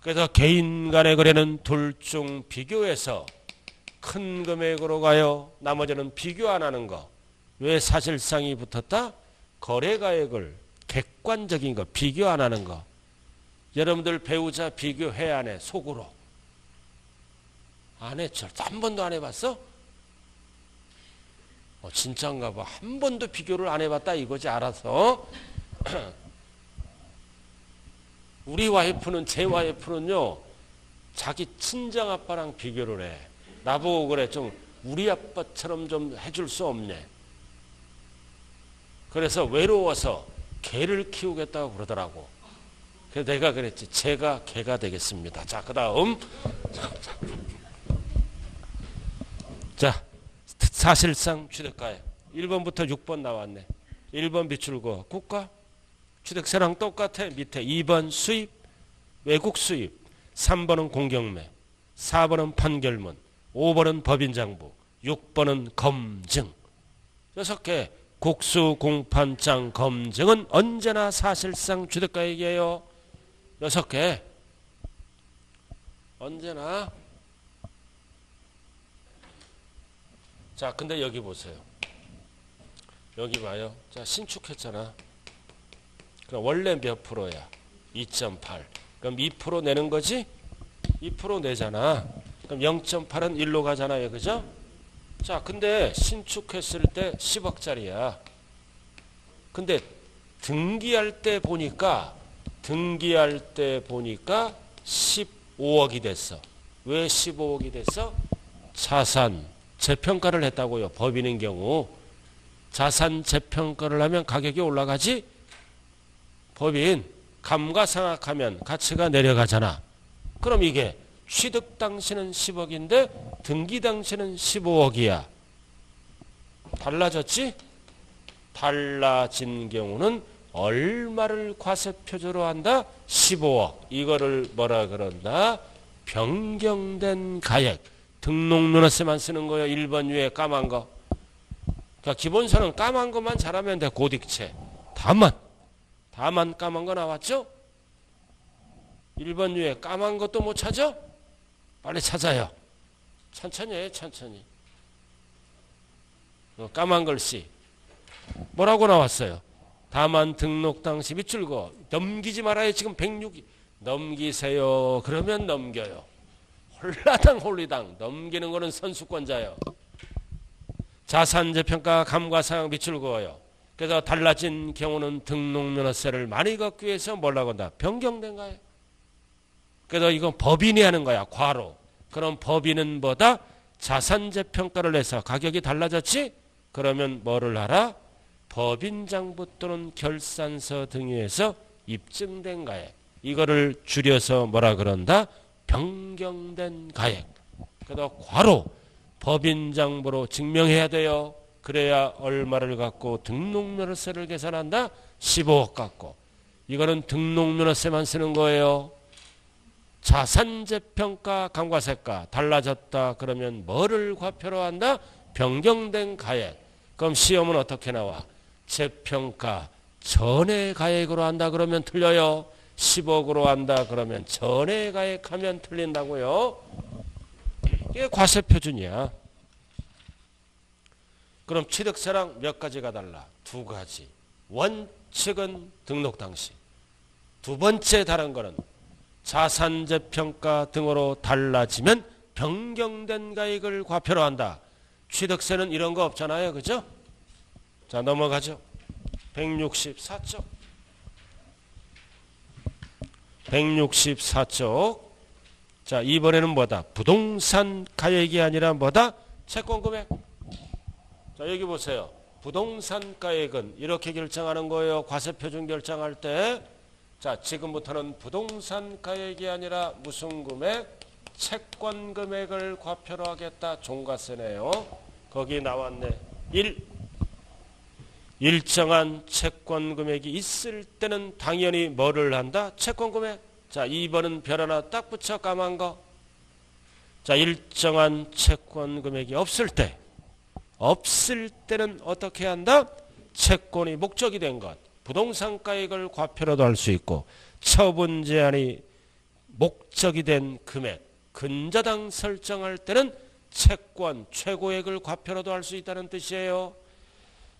그래서 개인 간의 거래는 둘 중 비교해서 큰 금액으로 가요. 나머지는 비교 안 하는 거. 왜 사실상이 붙었다? 거래가액을 객관적인 거 비교 안 하는 거. 여러분들 배우자 비교해 안 해? 속으로. 안 해. 절대 한 번도 안 해봤어? 진짠가 봐. 한 번도 비교를 안 해봤다 이거지. 알아서. 우리 와이프는 제 와이프는요. 자기 친정아빠랑 비교를 해. 나보고 그래. 좀 우리 아빠처럼 좀 해줄 수 없네. 그래서 외로워서 개를 키우겠다고 그러더라고. 그래서 내가 그랬지. 제가 개가 되겠습니다. 자, 그 다음. 자, 사실상 취득가액. 1번부터 6번 나왔네. 1번 비출고 국가. 취득세랑 똑같아. 밑에 2번 수입. 외국 수입. 3번은 공경매. 4번은 판결문. 5번은 법인장부. 6번은 검증. 6개. 국수, 공판장, 검증은 언제나 사실상 취득가액이에요. 6개. 언제나. 자, 근데 여기 보세요. 여기 봐요. 자, 신축했잖아. 그럼 원래 몇 프로야? 2.8. 그럼 2% 내는 거지? 2% 내잖아. 그럼 0.8은 1로 가잖아요. 그죠? 자, 근데 신축했을 때 10억짜리야. 근데 등기할 때 보니까 15억이 됐어. 왜 15억이 됐어? 자산 재평가를 했다고요. 법인인 경우 자산 재평가를 하면 가격이 올라가지? 법인 감가상각하면 가치가 내려가잖아. 그럼 이게 취득 당시는 10억인데 등기 당시는 15억이야. 달라졌지? 달라진 경우는 얼마를 과세표제로 한다? 15억. 이거를 뭐라 그런다? 변경된 가액. 등록료로서만 쓰는 거예요. 1번 위에 까만 거. 그러니까 기본서는 까만 것만 잘하면 돼. 고딕체. 다만 까만 거 나왔죠? 1번 위에 까만 것도 못 찾아? 빨리 찾아요. 천천히 해, 천천히. 까만 글씨. 뭐라고 나왔어요? 다만 등록 당시 밑줄 거. 넘기지 말아요. 지금 106. 넘기세요. 그러면 넘겨요. 홀리당. 넘기는 거는 선수권자예요. 자산재평가 감가상각 밑줄 그어요. 그래서 달라진 경우는 등록면허세를 많이 걷기 위해서 뭐라고 한다? 변경된 거예요. 그래서 이건 법인이 하는 거야. 과로. 그럼 법인은 뭐다? 자산재평가를 해서 가격이 달라졌지? 그러면 뭐를 하라? 법인장부 또는 결산서 등에서 입증된 가액. 이거를 줄여서 뭐라 그런다? 변경된 가액. 그래서 과로 법인장부로 증명해야 돼요. 그래야 얼마를 갖고 등록면허세를 계산한다? 15억 갖고. 이거는 등록면허세만 쓰는 거예요. 자산재평가 감과세가 달라졌다. 그러면 뭐를 과표로 한다? 변경된 가액. 그럼 시험은 어떻게 나와? 재평가 전의 가액으로 한다 그러면 틀려요. 10억으로 한다 그러면 전의 가액하면 틀린다고요. 이게 과세표준이야. 그럼 취득세랑 몇 가지가 달라? 두 가지. 원칙은 등록 당시. 두 번째 다른 거는 자산재평가 등으로 달라지면 변경된 가액을 과표로 한다. 취득세는 이런 거 없잖아요. 그죠? 자, 넘어가죠. 164쪽. 164쪽. 자, 이번에는 뭐다? 부동산 가액이 아니라 뭐다? 채권금액. 자, 여기 보세요. 부동산 가액은 이렇게 결정하는 거예요. 과세표준 결정할 때. 자, 지금부터는 부동산 가액이 아니라 무슨 금액? 채권금액을 과표로 하겠다. 종가세네요. 거기 나왔네. 1. 일정한 채권금액이 있을 때는 당연히 뭐를 한다? 채권금액. 자, 2번은 별 하나 딱 붙여 까만 거. 자, 일정한 채권금액이 없을 때는 어떻게 한다? 채권이 목적이 된 것. 부동산 가액을 과표로도 할 수 있고 처분 제한이 목적이 된 금액. 근저당 설정할 때는 채권 최고액을 과표로도 할 수 있다는 뜻이에요.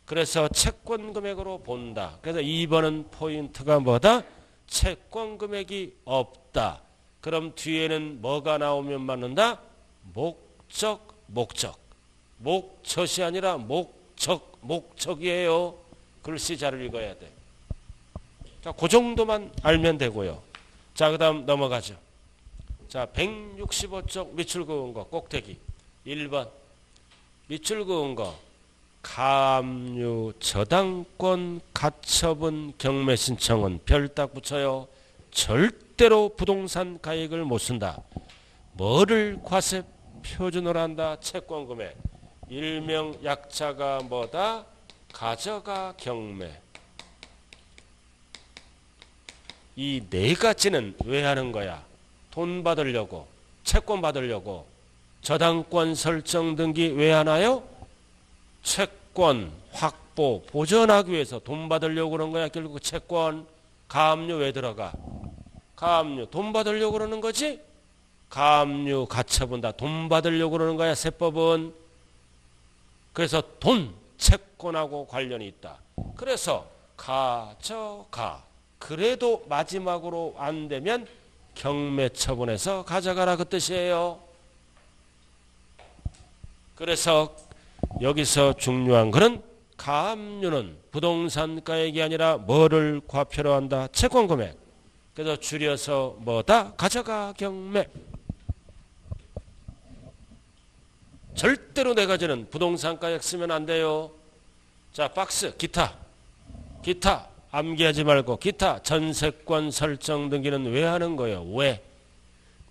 그래서 채권금액으로 본다. 그래서 2번은 포인트가 뭐다? 채권금액이 없다. 그럼 뒤에는 뭐가 나오면 맞는다? 목적. 목젖이 아니라 목적이에요. 글씨 잘 읽어야 돼. 자, 그 정도만 알면 되고요. 자, 그 다음 넘어가죠. 자, 165쪽 밑줄 그은 거, 꼭대기. 1번. 밑줄 그은 거. 감유, 저당권, 가처분, 경매 신청은 별 딱 붙여요. 절대로 부동산 가액을 못 쓴다. 뭐를 과세 표준으로 한다? 채권금액. 일명 약자가 뭐다? 가져가 경매. 이 네 가지는 왜 하는 거야? 돈 받으려고, 채권 받으려고. 저당권 설정 등기 왜 하나요? 채권 확보 보전하기 위해서 돈 받으려고 그런 거야. 결국 채권 가압류 왜 들어가? 가압류 돈 받으려고 그러는 거지? 가압류 가처분 다 돈 받으려고 그러는 거야. 세법은. 그래서 돈 채권하고 관련이 있다. 그래서 가져가. 그래도 마지막으로 안 되면 경매 처분해서 가져가라 그 뜻이에요. 그래서 여기서 중요한 것은 가압류는 부동산가액이 아니라 뭐를 과표로 한다? 채권금액. 그래서 줄여서 뭐다? 가져가 경매. 절대로 내 가지는 부동산가액 쓰면 안 돼요. 자, 박스, 기타 암기하지 말고 기타 전세권 설정 등기는 왜 하는 거예요? 왜?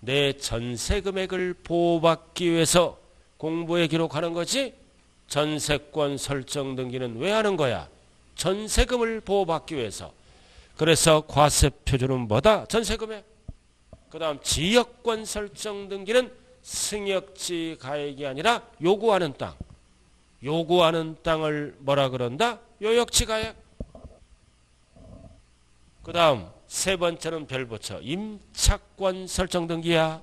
내 전세금액을 보호받기 위해서 공부에 기록하는 거지. 전세권 설정 등기는 왜 하는 거야? 전세금을 보호받기 위해서. 그래서 과세표준은 뭐다? 전세금액. 그 다음 지역권 설정 등기는 승역지 가액이 아니라 요구하는 땅. 요구하는 땅을 뭐라 그런다? 요역지 가액. 그 다음 세 번째는 별부처. 임차권 설정 등기야.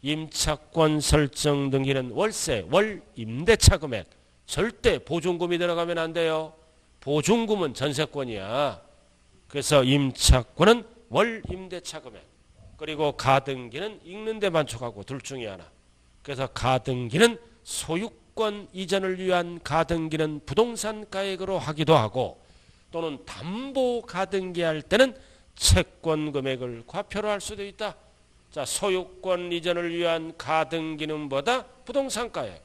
임차권 설정 등기는 월세, 월 임대차 금액. 절대 보증금이 들어가면 안 돼요. 보증금은 전세권이야. 그래서 임차권은 월 임대차 금액. 그리고 가등기는 읽는 데만 촉하고 둘 중에 하나. 그래서 가등기는 소유권 이전을 위한 가등기는 부동산 가액으로 하기도 하고, 또는 담보 가등기할 때는 채권 금액을 과표로 할 수도 있다. 자, 소유권 이전을 위한 가등기는 뭐다? 부동산 가액.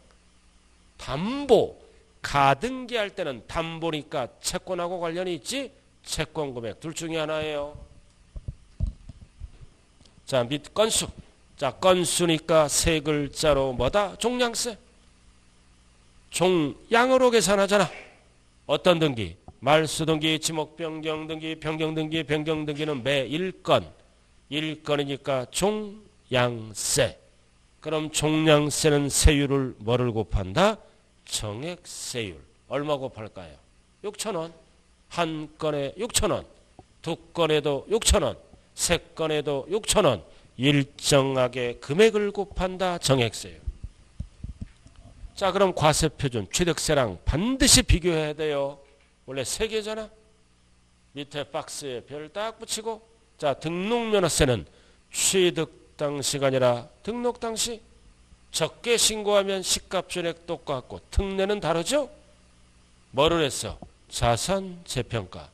담보 가등기할 때는 담보니까 채권하고 관련이 있지? 채권 금액. 둘 중에 하나예요. 자, 밑 건수. 자, 건수니까 세 글자로 뭐다? 종량세. 종양으로 계산하잖아. 어떤 등기? 말소 등기, 지목 변경 등기, 변경 등기, 변경 등기는 매 1건. 1건이니까 종양세. 그럼 종량세는 세율을 뭐를 곱한다? 정액세율. 얼마 곱할까요? 6,000원. 한 건에 6,000원, 두 건에도 6,000원, 세 건에도 6,000원. 일정하게 금액을 곱한다. 정액세율. 자, 그럼 과세표준 취득세랑 반드시 비교해야 돼요. 원래 세 개잖아. 밑에 박스에 별 딱 붙이고. 자, 등록면허세는 취득 당시가 아니라 등록 당시. 적게 신고하면 시값존액 똑같고 특례는 다르죠. 뭐를 했어? 자산 재평가.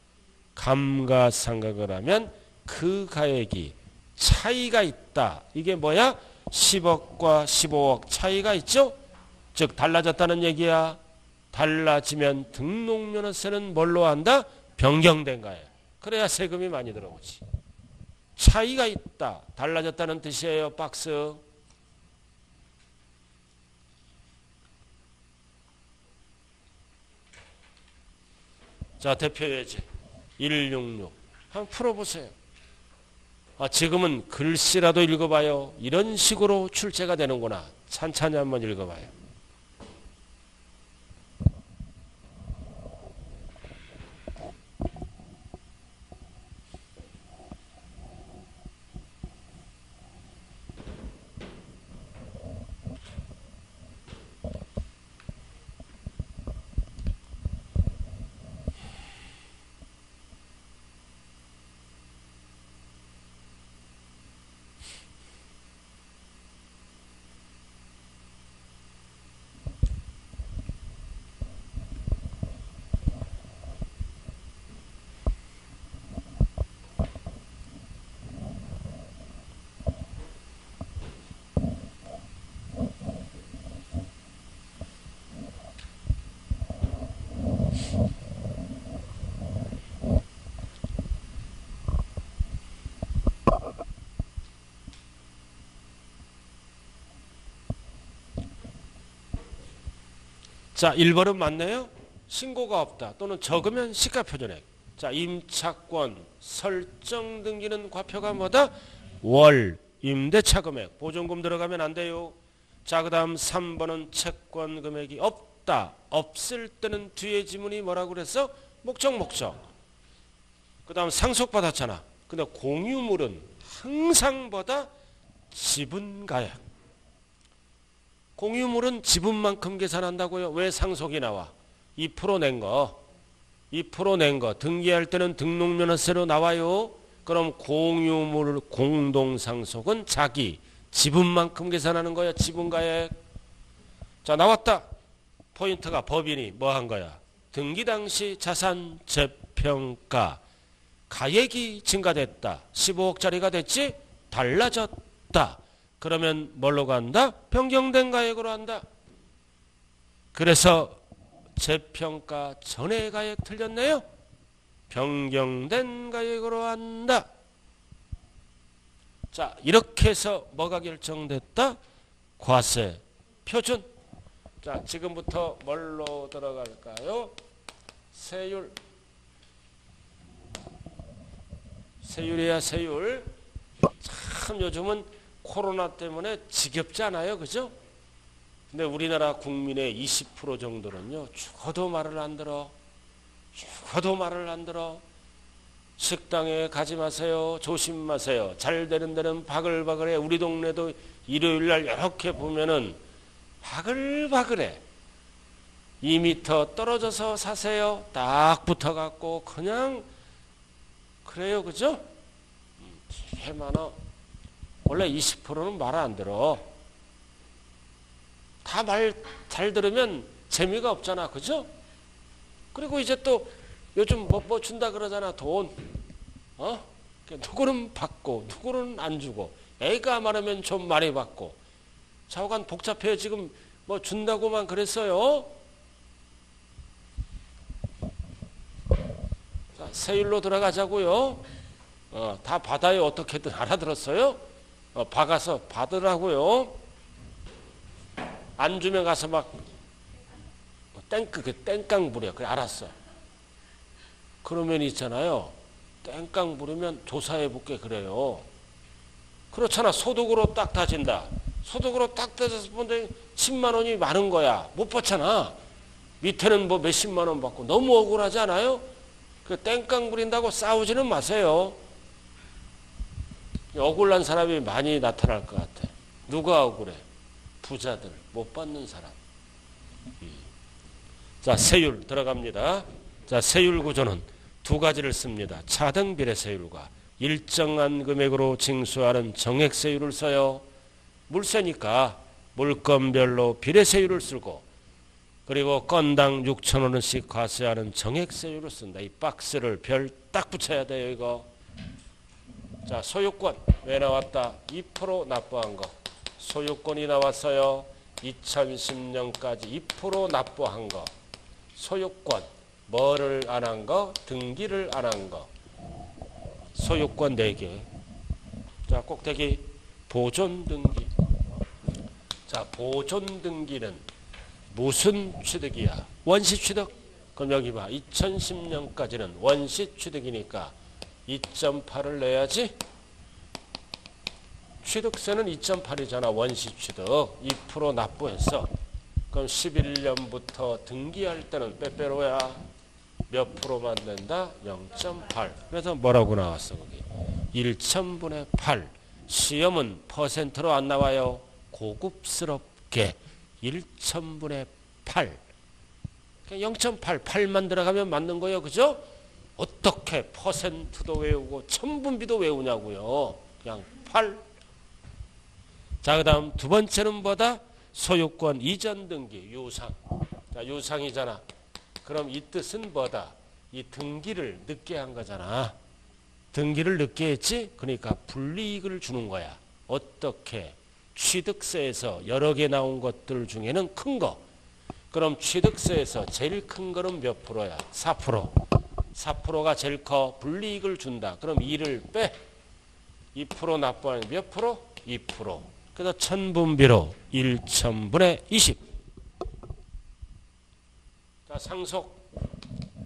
감가상각을 하면 그 가액이 차이가 있다. 이게 뭐야? 10억과 15억 차이가 있죠. 즉 달라졌다는 얘기야. 달라지면 등록면허세는 뭘로 한다? 변경된 가액. 그래야 세금이 많이 들어오지. 차이가 있다. 달라졌다는 뜻이에요. 박스. 자, 대표예제 166 한번 풀어보세요. 아, 지금은 글씨라도 읽어봐요. 이런 식으로 출제가 되는구나. 찬찬히 한번 읽어봐요. 자, 1번은 맞네요. 신고가 없다. 또는 적으면 시가표준액. 자, 임차권 설정 등기는 과표가 뭐다? 월 임대차 금액. 보증금 들어가면 안 돼요. 자, 그 다음 3번은 채권 금액이 없다. 없을 때는 뒤에 지문이 뭐라고 그랬어? 목적. 그 다음 상속받았잖아. 근데 공유물은 항상 뭐다? 지분가액. 공유물은 지분만큼 계산한다고요. 왜 상속이 나와? 2% 낸 거. 2% 낸 거. 등기할 때는 등록면허세로 나와요. 그럼 공유물 공동상속은 자기 지분만큼 계산하는 거야. 지분가액. 자, 나왔다. 포인트가 법인이 뭐 한 거야? 등기 당시 자산 재평가. 가액이 증가됐다. 15억짜리가 됐지? 달라졌다. 그러면 뭘로 간다? 변경된 가액으로 한다. 그래서 재평가 전의 가액 틀렸네요. 변경된 가액으로 한다. 자, 이렇게 해서 뭐가 결정됐다? 과세 표준. 자, 지금부터 뭘로 들어갈까요? 세율. 세율이야 세율. 참 요즘은 코로나 때문에 지겹지 않아요, 그죠? 근데 우리나라 국민의 20% 정도는요, 죽어도 말을 안 들어. 죽어도 말을 안 들어. 식당에 가지 마세요. 조심하세요. 잘 되는 데는 바글바글해. 우리 동네도 일요일날 이렇게 보면은 바글바글해. 2m 떨어져서 사세요. 딱 붙어갖고 그냥 그래요, 그죠? 개 많아. 원래 20%는 말 안 들어. 다 말 잘 들으면 재미가 없잖아, 그죠? 그리고 이제 또 요즘 뭐 준다 그러잖아, 돈. 어? 누구는 받고 누구는 안 주고, 애가 말하면 좀 많이 받고, 좌우간 복잡해요. 지금 뭐 준다고만 그랬어요. 자, 세율로 들어가자고요. 다 받아요. 어떻게든. 알아들었어요? 박아서 받으라고요. 안 주면 가서 막 땡깡 부려. 그래, 알았어. 그러면 있잖아요, 땡깡 부리면 조사해 볼게 그래요. 그렇잖아. 소득으로 딱 따진다. 소득으로 딱 따져서 본데 10만 원이 많은 거야. 못 받잖아. 밑에는 뭐 몇십만 원 받고. 너무 억울하지 않아요? 그 땡깡 부린다고 싸우지는 마세요. 억울한 사람이 많이 나타날 것 같아. 누가 억울해? 부자들, 못 받는 사람. 자, 세율 들어갑니다. 자, 세율 구조는 두 가지를 씁니다. 차등비례 세율과 일정한 금액으로 징수하는 정액세율을 써요. 물세니까 물건별로 비례세율을 쓰고, 그리고 건당 6,000원씩 과세하는 정액세율을 쓴다. 이 박스를 별 딱 붙여야 돼요, 이거. 자, 소유권 왜 나왔다? 2% 납부한 거. 소유권이 나왔어요. 2010년까지 2% 납부한 거. 소유권 뭐를 안 한 거? 등기를 안 한 거. 소유권 4개. 자, 꼭대기 보존 등기. 자, 보존 등기는 무슨 취득이야? 원시 취득. 그럼 여기 봐. 2010년까지는 원시 취득이니까 2.8을 내야지. 취득세는 2.8이잖아. 원시 취득. 2% 납부했어. 그럼 11년부터 등기할 때는 빼빼로야. 몇 프로만 낸다? 0.8. 그래서 뭐라고 나왔어, 거기? 1,000분의 8. 시험은 퍼센트로 안 나와요. 고급스럽게 1,000분의 8. 0.8, 8만 들어가면 맞는 거예요, 그죠? 어떻게 퍼센트도 외우고 천분비도 외우냐고요. 그냥 8. 자, 그 다음 두 번째는 뭐다? 소유권 이전 등기, 유상. 자, 유상이잖아. 그럼 이 뜻은 뭐다? 이 등기를 늦게 한 거잖아. 등기를 늦게 했지? 그러니까 불이익을 주는 거야. 어떻게? 취득세에서 여러 개 나온 것들 중에는 큰 거. 그럼 취득세에서 제일 큰 거는 몇 프로야? 4%. 4%가 제일 커. 불이익을 준다. 그럼 2를 빼. 2% 납부하는 몇 프로? 2%. 그래서 천분비로 1,000분의 20. 자, 상속.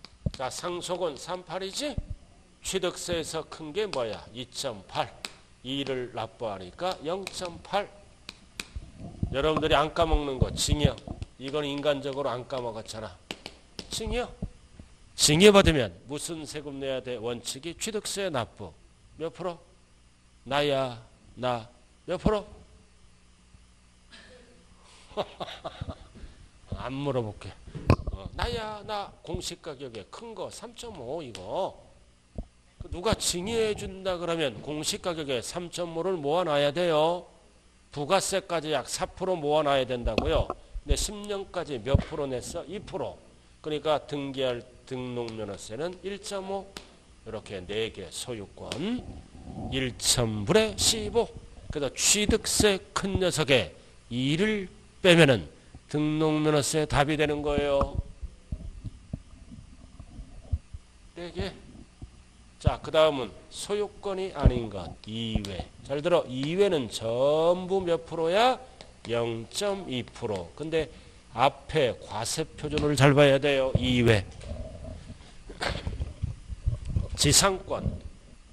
자, 상속은 38이지? 취득세에서 큰 게 뭐야? 2.8. 2를 납부하니까 0.8. 여러분들이 안 까먹는 거, 징역. 이건 인간적으로 안 까먹었잖아. 징역. 징계받으면 무슨 세금 내야 돼? 원칙이 취득세 납부. 몇 프로? 나야, 나. 몇 프로? 안 물어볼게. 나야, 나. 공시가격에 큰 거 3.5 이거. 누가 징계해 준다 그러면 공시가격에 3.5를 모아놔야 돼요. 부가세까지 약 4% 모아놔야 된다고요. 근데 10년까지 몇 프로 냈어? 2%. 그러니까 등기할 등록면허세는 1.5. 이렇게 4개 소유권 1,000불에 15. 그래서 취득세 큰 녀석에 2를 빼면은 등록면허세 답이 되는 거예요. 4개. 자, 그 다음은 소유권이 아닌 것. 2회. 잘 들어. 2회는 전부 몇 프로야? 0.2%. 근데 앞에 과세 표준을 잘 봐야 돼요. 2회. 지상권,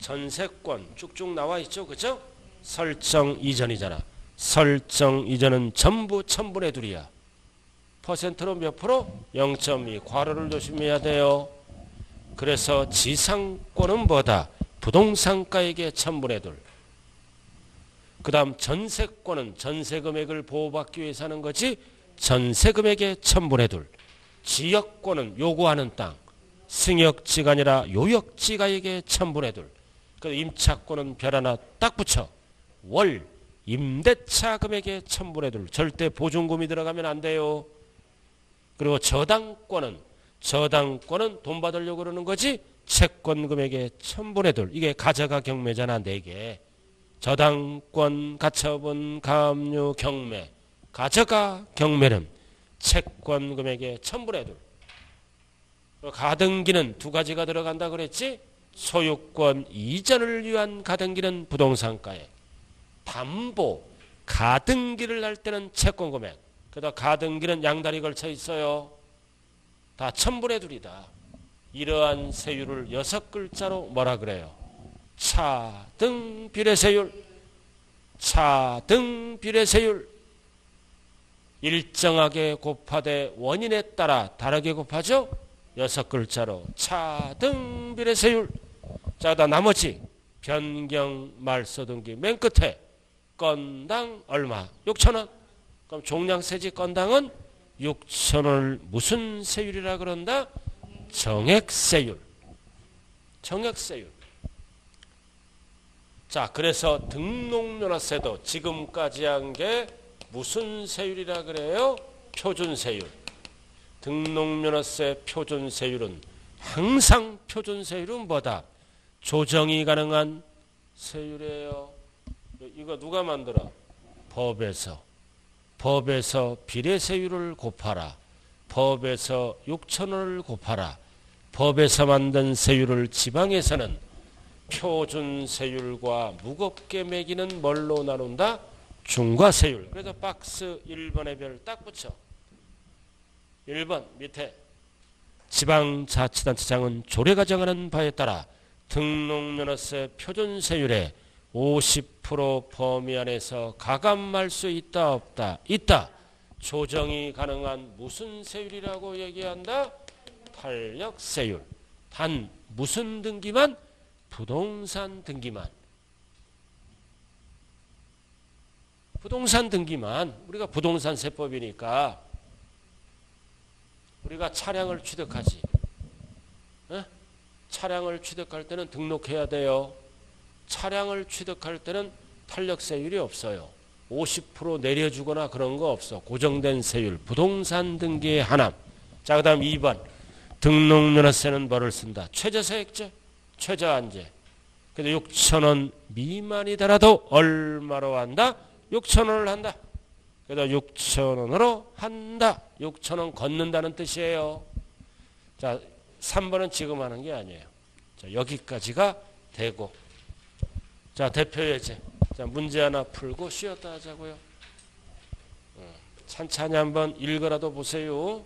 전세권 쭉쭉 나와 있죠. 그죠? 설정 이전이잖아. 설정 이전은 전부 1000분의 2이야. 퍼센트로 몇 프로? 0.2. 괄호를 조심해야 돼요. 그래서 지상권은 뭐다? 부동산가액의 1000분의 2. 그 다음 전세권은 전세금액을 보호받기 위해서 하는 거지. 전세금액의 1000분의 2. 지역권은 요구하는 땅. 승역지가 아니라 요역지가액의 1000분의 2. 그 임차권은 별 하나 딱 붙여. 월 임대차 금액의 1000분의 2. 절대 보증금이 들어가면 안 돼요. 그리고 저당권은 돈 받으려고 그러는 거지. 채권 금액의 1000분의 2. 이게 가져가 경매잖아. 4개. 저당권, 가처분, 가압류, 경매. 가져가 경매는 채권 금액의 1000분의 2. 가등기는 두 가지가 들어간다 그랬지? 소유권 이전을 위한 가등기는 부동산가액, 담보, 가등기를 할 때는 채권금액. 그러다 가등기는 양다리 걸쳐 있어요. 다 1000분의 2이다. 이러한 세율을 6글자로 뭐라 그래요? 차등비례세율. 차등비례세율. 일정하게 곱하되 원인에 따라 다르게 곱하죠? 6글자로 차등비례세율. 자, 그다음 나머지 변경 말소등기 맨 끝에 건당 얼마? 6,000원. 그럼 종량세지 건당은 6,000원을 무슨 세율이라 그런다? 정액세율. 정액세율. 자, 그래서 등록면허세도 지금까지 한 게 무슨 세율이라 그래요? 표준세율. 등록면허세 표준세율은 항상 표준세율은 뭐다? 조정이 가능한 세율이에요. 이거 누가 만들어? 법에서. 법에서 비례세율을 곱하라. 법에서 6,000원을 곱하라. 법에서 만든 세율을 지방에서는 표준세율과 무겁게 매기는 뭘로 나눈다? 중과세율. 그래서 박스 1번에 별 딱 붙여. 1번 밑에 지방자치단체장은 조례가 정하는 바에 따라 등록면허세 표준세율의 50% 범위 안에서 가감할 수 있다 없다? 있다. 조정이 가능한 무슨 세율이라고 얘기한다? 탄력세율. 단 무슨 등기만? 부동산 등기만. 부동산 등기만. 우리가 부동산 세법이니까 우리가 차량을 취득하지. 에? 차량을 취득할 때는 등록해야 돼요. 차량을 취득할 때는 탄력세율이 없어요. 50% 내려주거나 그런 거 없어. 고정된 세율. 부동산 등기의 하남. 자, 그 다음 2번. 등록면허세는 뭐를 쓴다? 최저세액제. 최저한제. 근데 6,000원 미만이더라도 얼마로 한다? 6,000원을 한다. 그래서 6,000원으로 한다. 6,000원 걷는다는 뜻이에요. 자, 3번은 지금 하는 게 아니에요. 자, 여기까지가 되고. 자, 대표 예제. 자, 문제 하나 풀고 쉬었다 하자고요. 찬찬히 한번 읽어라도 보세요.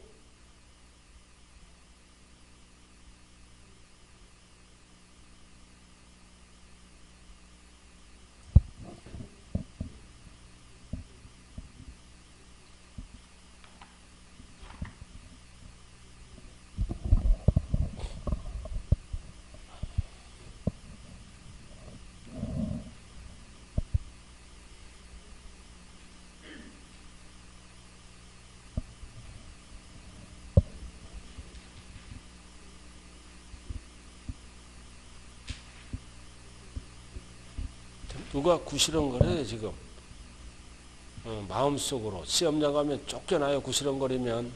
누가 구시렁거려요 지금. 마음속으로 시험장 가면 쫓겨나요. 구시렁거리면.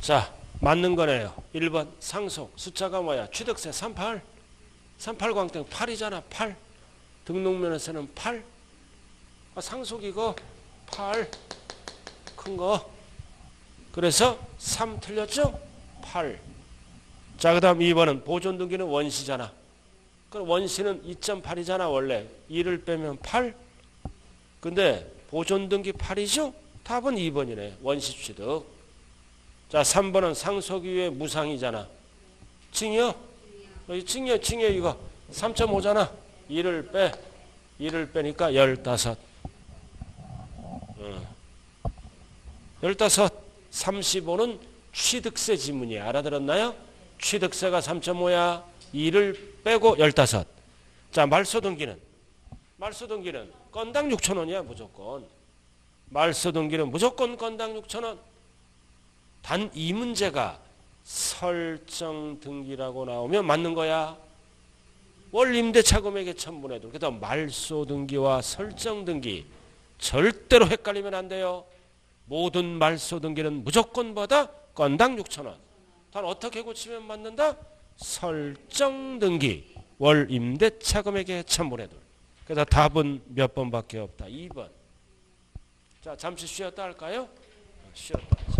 자, 맞는 거네요. 1번 상속. 숫자가 뭐야? 취득세 38. 38광땡 8이잖아. 8. 등록면허세는 8. 아, 상속 이거 8. 큰 거. 그래서 3 틀렸죠? 8. 자, 그 다음 2번은 보존등기는 원시잖아. 그럼 원시는 2.8이잖아. 원래 2를 빼면 8. 근데 보존등기 8이죠? 답은 2번이네. 원시 취득. 자, 3번은 상속이 외 무상이잖아. 증여? 증여 이거 3.5잖아. 2를 빼. 2를 빼니까 15. 15. 35는 취득세 지문이야. 알아들었나요? 취득세가 3.5야. 2를 빼고 15. 자, 말소등기는? 말소등기는 건당 6,000원이야. 무조건. 말소등기는 무조건 건당 6,000원. 단 이 문제가 설정등기라고 나오면 맞는 거야. 월 임대차금액의 1000분의 1. 그래서 말소등기와 설정등기 절대로 헷갈리면 안 돼요. 모든 말소등기는 무조건 받아 건당 6,000원. 단 어떻게 고치면 맞는다? 설정등기 월 임대차금액의 1000분의 1. 그래서 답은 몇 번밖에 없다. 2번. 자, 잠시 쉬었다 할까요? 쉬었다.